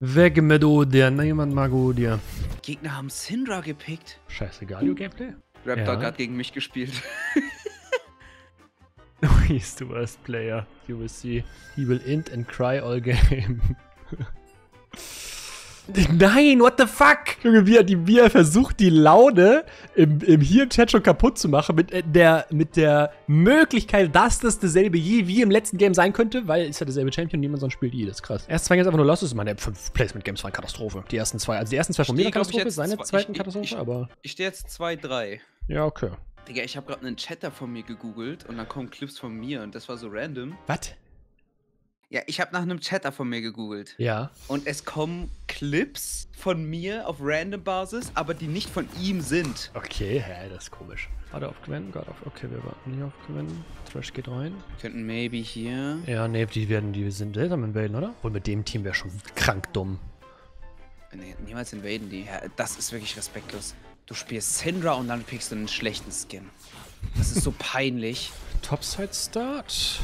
Weg mit Odir, niemand mag Odir. Gegner haben Syndra gepickt. Scheiße, Galio-Gameplay? Raptor ja. Hat gegen mich gespielt. He's the worst player you will see. He will int and cry all game. Nein, what the fuck? Junge, wie er versucht, die Laune im Chat schon kaputt zu machen mit der Möglichkeit, dass das dasselbe je wie im letzten Game sein könnte, weil es ja derselbe Champion, niemand sonst spielt je, das ist krass. Erst zwei Games einfach nur Losses, meine 5 Placement-Games waren Katastrophe. Die ersten zwei von mir waren Katastrophe, seine zweiten Katastrophe, aber... Ich stehe jetzt 2-3. Ja, okay. Digga, ich habe gerade einen Chatter von mir gegoogelt und dann kommen Clips von mir und das war so random. Was? Ja, ich habe nach einem Chatter von mir gegoogelt. Ja. Und es kommen Clips von mir auf random Basis, aber die nicht von ihm sind. Okay, hä, das ist komisch. Warte auf Gwen, gerade auf. Okay, wir warten hier auf Gwen. Trash geht rein. Wir könnten maybe hier. Ja, nee, die sind seltsam invaden, oder? Und mit dem Team wäre schon krank dumm. Nee, niemals invaden die. Ja, das ist wirklich respektlos. Du spielst Syndra und dann pickst du einen schlechten Skin. Das ist so peinlich. Topside Start.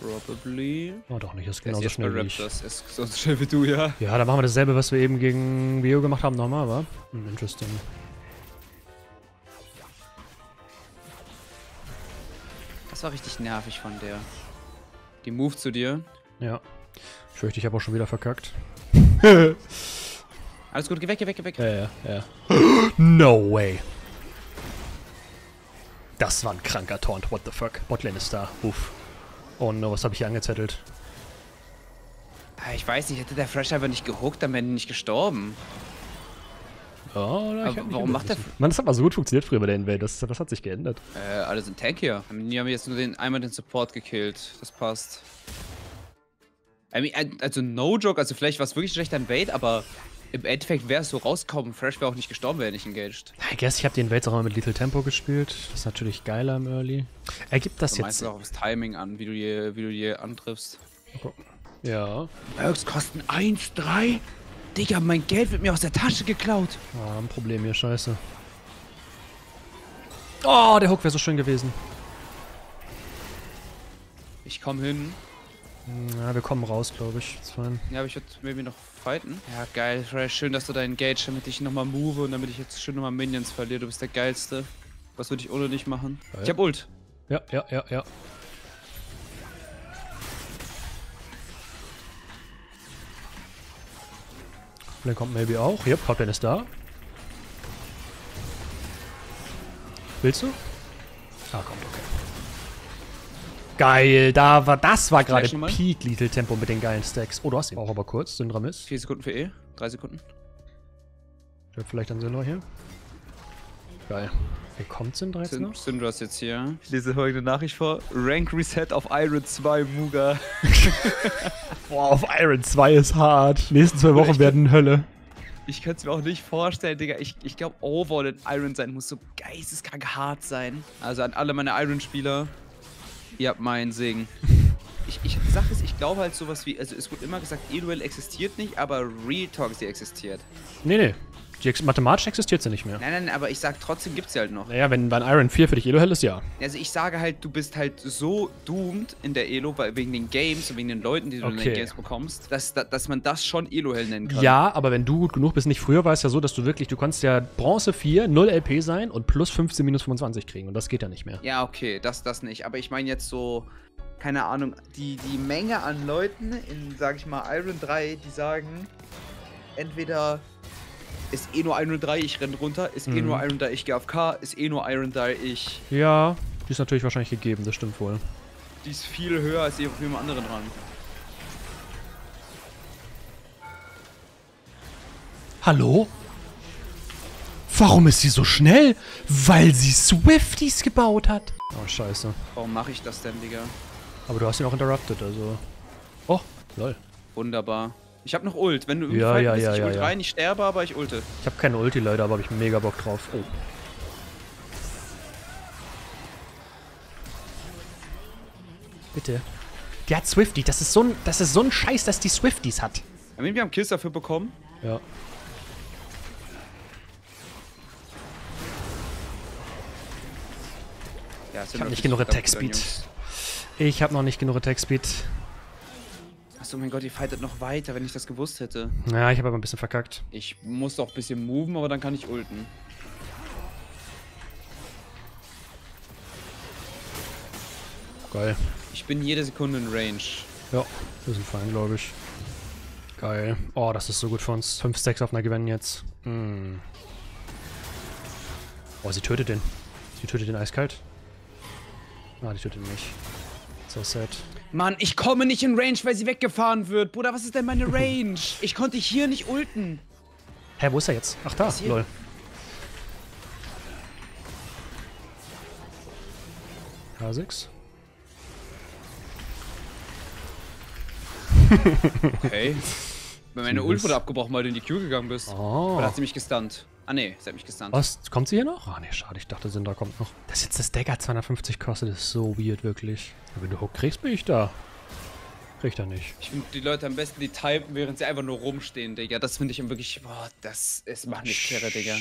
Probably. Oh, doch nicht, das ist genauso schnell wie ich. Das ist so schnell wie du, ja. Ja, dann machen wir dasselbe, was wir eben gegen Bio gemacht haben, nochmal, wa? Interesting. Das war richtig nervig von der. Die Move zu dir. Ja. Ich fürchte, ich habe auch schon wieder verkackt. Alles gut, geh weg, geh weg, geh weg. Ja. No way. Das war ein kranker Taunt, what the fuck. Botlane ist da, uff. Oh no, was habe ich hier angezettelt? Ich weiß nicht, hätte der Thresh einfach nicht gehuckt, dann wäre er nicht gestorben. Oh, oder? Aber warum macht der... Mann, das hat mal so gut funktioniert früher bei der Invade, das hat sich geändert. Alle sind tankier. Die haben jetzt nur einmal den Support gekillt, das passt. I mean, also no joke, also vielleicht war es wirklich schlechter Invade, aber im Endeffekt wäre es so rauskommen, Thresh wäre auch nicht gestorben, wäre nicht engaged. I guess, ich habe den Invades auch mal mit Little Tempo gespielt. Das ist natürlich geiler im Early. Ergibt das jetzt... Du meinst auch das Timing an, wie du hier antriffst. Okay. Ja. Perks kosten 1,3? Digga, mein Geld wird mir aus der Tasche geklaut. Ah, ein Problem hier, scheiße. Oh, der Hook wäre so schön gewesen. Ich komm hin. Ja, wir kommen raus, glaube ich. Ja, aber ich würde maybe noch fighten. Ja, geil, Thresh. Schön, dass du deinen Gage, damit ich nochmal move und damit ich jetzt schön nochmal Minions verliere. Du bist der Geilste. Was würde ich ohne dich machen? Ja. Ich hab Ult. Ja. Dann kommt maybe auch. Ja, Hotline ist da. Willst du? Ah, kommt, okay. Geil, das war gerade Peak Little Tempo mit den geilen Stacks. Oh, du hast ihn auch aber kurz, Syndra Mist. 4 Sekunden für E, 3 Sekunden. Ich hab vielleicht einen Syndra hier. Geil. Wie kommt Syndra jetzt noch? Syndra ist jetzt hier. Ich lese folgende Nachricht vor. Rank Reset auf Iron 2, Muga. Boah, auf Iron 2 ist hart. Nächsten 2 Wochen werden Hölle. Ich könnte es mir auch nicht vorstellen, Digga. Ich glaube, Overwall Iron sein muss so geisteskrank hart sein. Also an alle meine Iron-Spieler. Ihr habt meinen Segen. Die Sache ist, ich glaube halt sowas wie, also es wurde immer gesagt, E-Duel existiert nicht, aber Real Talk, sie existiert. Nee. Mathematisch existiert sie nicht mehr. Nein, aber ich sag trotzdem gibt sie halt noch. Naja, wenn Iron 4 für dich Elo-Hell ist, ja. Also ich sage halt, du bist halt so doomed in der Elo, weil wegen den Games und wegen den Leuten, die du in den Games bekommst, dass man das schon Elo-Hell nennen kann. Ja, aber wenn du gut genug bist, nicht früher war es ja so, dass du konntest ja Bronze 4, 0 LP sein und plus 15 minus 25 kriegen und das geht ja nicht mehr. Ja, okay, das nicht. Aber ich meine jetzt so, keine Ahnung, die Menge an Leuten in, sag ich mal, Iron 3, die sagen, entweder... Ist eh nur 1-3, ich renn runter. Ist eh nur 1-3, ich geh auf K. Ist eh nur 1-3, ich... Ja, die ist natürlich wahrscheinlich gegeben, das stimmt wohl. Die ist viel höher als auf jedem anderen Rang. Hallo? Warum ist sie so schnell? Weil sie Swifties gebaut hat. Oh, scheiße. Warum mache ich das denn, Digga? Aber du hast ihn auch interrupted, also... Oh, lol. Wunderbar. Ich hab noch Ult, wenn du irgendwie ich ult rein, ich sterbe, aber ich ulte. Ich hab keine Ulti leider, aber hab ich mega Bock drauf. Oh. Bitte. Die hat Swifty, das ist so ein Scheiß, dass die Swifties hat. Wir haben Kills dafür bekommen. Ja. Ich hab noch nicht genug Attack Speed. Achso, mein Gott, die fightet noch weiter, wenn ich das gewusst hätte. Ja, ich habe aber ein bisschen verkackt. Ich muss auch ein bisschen moven, aber dann kann ich ulten. Geil. Ich bin jede Sekunde in Range. Ja, wir sind fein, glaube ich. Geil. Oh, das ist so gut für uns. 5 Stacks auf einer Gwen jetzt. Mm. Oh, sie tötet den. Sie tötet den eiskalt. Ah, die tötet mich. So sad. Mann, ich komme nicht in Range, weil sie weggefahren wird. Bruder, was ist denn meine Range? Ich konnte hier nicht ulten. Hä, wo ist er jetzt? Ach, da. Lol. Kha'Zix. Okay. Meine Ult wurde abgebrochen, weil du in die Queue gegangen bist. Oh. Oder hat sie mich gestunt? Ah, ne, sie hat mich gestunt. Was? Kommt sie hier noch? Ah, ne, schade. Ich dachte, Syndra kommt noch. Dass jetzt das Dagger 250 kostet, ist so weird, wirklich. Wenn du Hook kriegst, bin ich da. Krieg ich da nicht. Ich finde, die Leute am besten, die typen, während sie einfach nur rumstehen, Digga. Das finde ich wirklich, boah, das ist macht nicht schwerer, Digga.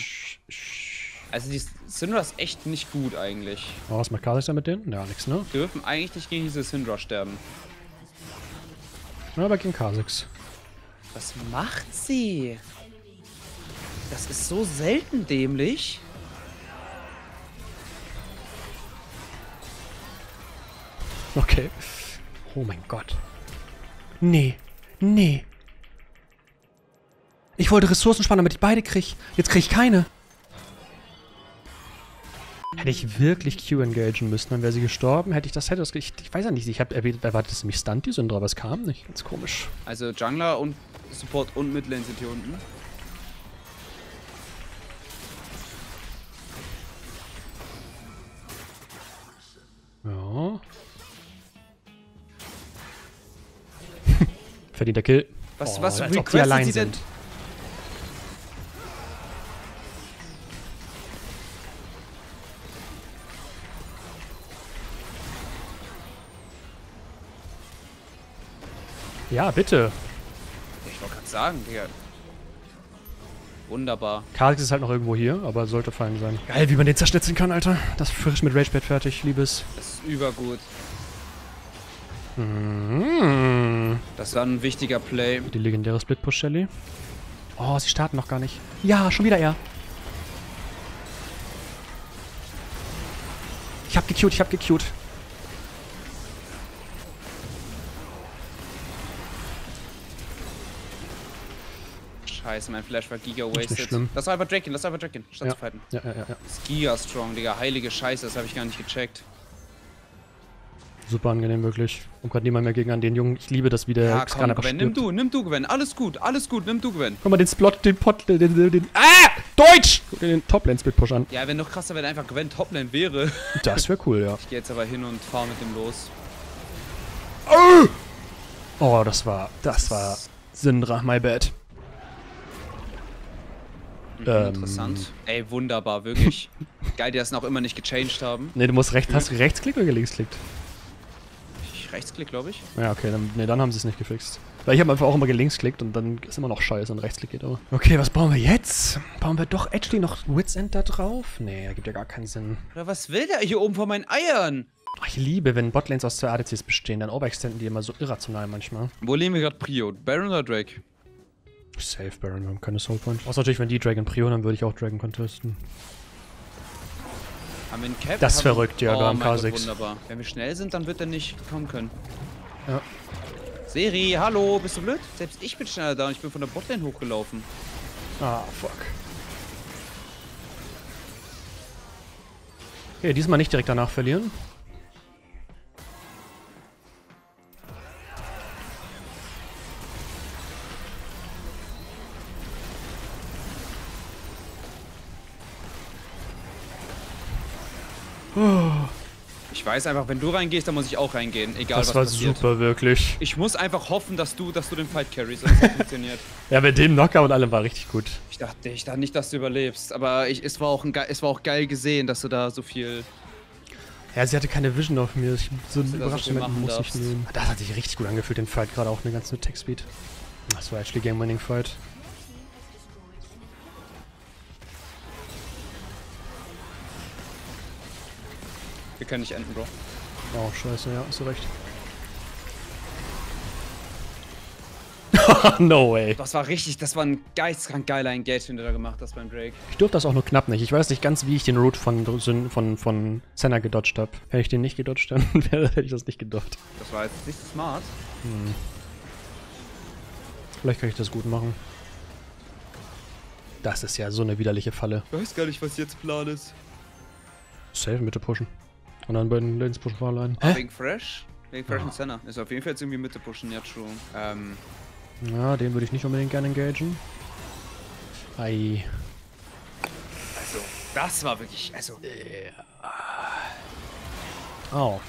Also, die Syndra ist echt nicht gut, eigentlich. Oh, was macht Kha'Zix da mit denen? Ja, nix, ne? Wir dürfen eigentlich nicht gegen diese Syndra sterben. Ja, aber gegen Kha'Zix. Was macht sie? Das ist so selten dämlich. Okay. Oh mein Gott. Nee. Nee. Ich wollte Ressourcen sparen, damit ich beide kriege. Jetzt kriege ich keine. Hätte ich wirklich Q engagen müssen, dann wäre sie gestorben. Hätte ich das, ich weiß ja nicht. Ich habe erwartet, dass sie mich stunt, die Syndra, aber es kam nicht. Ganz komisch. Also Jungler und Support und Midlane sind hier unten. Ja. Verdienter Kill. Was, oh, was, als ob die allein sind. Ja, bitte. Ich wollte gerade sagen, Digga. Wunderbar. Kha'Zix ist halt noch irgendwo hier, aber sollte fein sein. Geil, wie man den zerschnitzen kann, Alter. Das frisch mit Ragebait fertig, liebes. Das ist übergut. Mm-hmm. Das war ein wichtiger Play. Die legendäre Split-Push, Shelly. Oh, sie starten noch gar nicht. Ja, schon wieder er. Ich hab gecued, ich hab gecued. Scheiße, mein Flash war giga wasted. Das war einfach Draken, statt zu fighten. Ja. Das ist giga strong, Digga. Heilige Scheiße, das habe ich gar nicht gecheckt. Super angenehm, wirklich. Und gerade niemand mehr gegen an den Jungen. Ich liebe das, wie der Scanner bestimmt. Nimm du, Gwen. Alles gut, nimm du, Gwen. Guck mal den Splot, den Deutsch! Guck dir den Toplane-Split-Push an. Ja, wäre noch krasser, wenn einfach Gwen Toplane wäre. Das wäre cool, ja. Ich gehe jetzt aber hin und fahre mit dem los. Oh, das war Syndra, my bad. Interessant. Ey, wunderbar, wirklich. Geil, die das noch immer nicht gechanged haben. Ne, du musst rechts. Hast du Rechtsklick oder Linksklickt? Ich Rechtsklick, glaube ich. Ja, okay, dann haben sie es nicht gefixt. Weil ich habe einfach auch immer gelinksklickt und dann ist immer noch scheiße und Rechtsklick geht aber. Okay, was bauen wir jetzt? Bauen wir doch actually noch Wits End da drauf? Nee, ergibt ja gar keinen Sinn. Oder was will der hier oben von meinen Eiern? Ach, ich liebe, wenn Botlanes aus 2 ADCs bestehen, dann overextenden die immer so irrational manchmal. Wo leben wir gerade Prio? Baron oder Drake? Safe Baron, wir haben keine Soulpoint. Außer natürlich, wenn die Dragon Prior, dann würde ich auch Dragon contesten. Haben wir einen Cap? Das ist verrückt, ja, da haben Kha'Zix. Wunderbar. Wenn wir schnell sind, dann wird er nicht kommen können. Ja. Seri, hallo, bist du blöd? Selbst ich bin schneller da und ich bin von der Botlane hochgelaufen. Ah, fuck. Okay, diesmal nicht direkt danach verlieren. Ich weiß einfach, wenn du reingehst, dann muss ich auch reingehen, egal was passiert. Das war super, wirklich. Ich muss einfach hoffen, dass du den Fight carries, dass das funktioniert. Ja, mit dem Knockout und allem war richtig gut. Ich dachte nicht, dass du überlebst, aber es war auch geil gesehen, dass du da so viel... Ja, sie hatte keine Vision auf mir, so ein Überraschungsmoment muss ich nehmen. Das hat sich richtig gut angefühlt, den Fight, gerade auch mit dem ganzen Attack-Speed. Das war actually game-winning Fight. Wir können nicht enden, Bro. Oh, scheiße, ja, hast du recht. No way. Das war richtig, das war ein geisteskrank geiler Engagement, der da gemacht hat beim Drake. Ich durfte das auch nur knapp nicht. Ich weiß nicht ganz, wie ich den Root von Senna gedodged habe. Hätte ich den nicht gedodged, dann hätte ich das nicht gedodged. Das war jetzt nicht smart. Hm. Vielleicht kann ich das gut machen. Das ist ja so eine widerliche Falle. Ich weiß gar nicht, was jetzt Plan ist. Safe, bitte pushen. Und dann bei den Lanes pushen vor allein. Wegen Fresh? Wegen Fresh und Senna. Ist auf jeden Fall jetzt irgendwie Mitte pushen, ja, true. Ja, den würde ich nicht unbedingt gerne engagen. Ei. Also, das war wirklich, also... Au.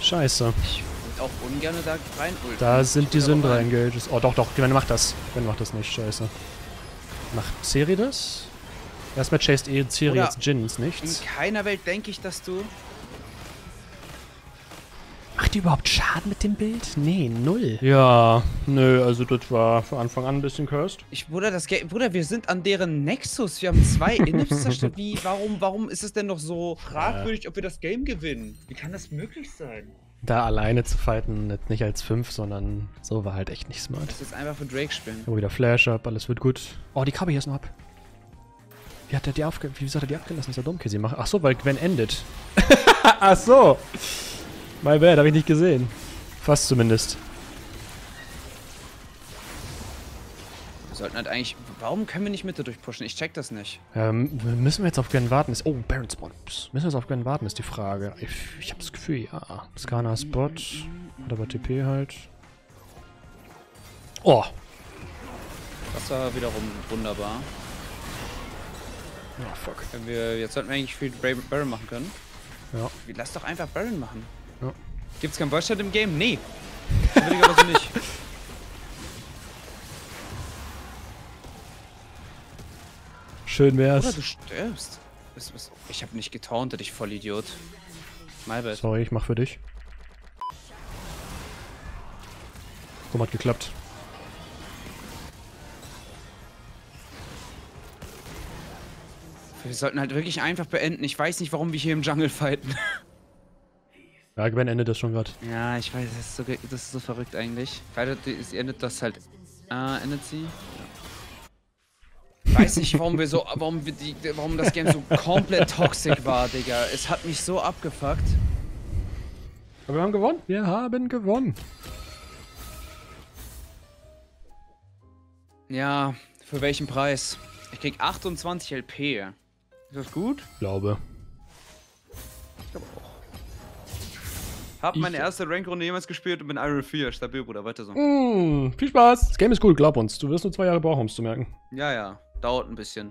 Scheiße. Ich würde auch ungern da rein ulten. Da sind die Syndra engages. Oh, doch, doch, Gwen macht das. Gwen macht das nicht, scheiße. Macht Siri das? Erstmal chased Siri jetzt Jins, nichts? In keiner Welt denke ich, dass du... Macht die überhaupt Schaden mit dem Bild? Nee, null. Ja, nö, also das war von Anfang an ein bisschen cursed. Bruder, wir sind an deren Nexus. Wir haben 2 Innips zerstört. Warum ist es denn noch so fragwürdig, ob wir das Game gewinnen? Wie kann das möglich sein? Da alleine zu fighten, nicht als 5, sondern so war halt echt nicht smart. Das ist einfach für Drake spielen. Wieder Flash-Up, alles wird gut. Oh, die Kabe hier ist noch ab. Wieso hat er die abgelassen? Ist ja dumm, Kizzy machen. Achso, weil Gwen endet. Achso. My bad, hab ich nicht gesehen. Fast zumindest. Wir sollten halt eigentlich... Warum können wir nicht Mitte durchpushen? Ich check das nicht. Müssen wir jetzt auf Gwen warten? Oh, Baron Spot. Müssen wir jetzt auf Gwen warten, ist die Frage. Ich hab das Gefühl, ja. Skana Spot. Hat aber TP halt. Oh. Das war wiederum wunderbar. Oh, fuck. Jetzt sollten wir eigentlich viel Baron machen können. Ja. Lass doch einfach Baron machen. Ja. Gibt's keinen Boyshot im Game? Nee. Das will ich aber so nicht. Schön wär's. Oder du stirbst. Ich hab nicht getauntet, ich Vollidiot. My bad. Sorry, ich mach für dich. Komm, hat geklappt. Wir sollten halt wirklich einfach beenden. Ich weiß nicht, warum wir hier im Jungle fighten. Ja, Gwen endet das schon gerade. Ja, ich weiß, das ist so verrückt eigentlich. Sie endet das halt. Endet sie? Ja. Weiß nicht, warum das Game so komplett toxisch war, Digga. Es hat mich so abgefuckt. Aber wir haben gewonnen. Wir haben gewonnen. Ja, für welchen Preis? Ich krieg 28 LP. Ist das gut? Glaube. Ich glaube auch. Hab meine erste Rank-Runde jemals gespielt und bin Iron 4. Stabil, Bruder, weiter so. Viel Spaß. Das Game ist cool, glaub uns. Du wirst nur 2 Jahre brauchen, um es zu merken. Ja, ja. Dauert ein bisschen.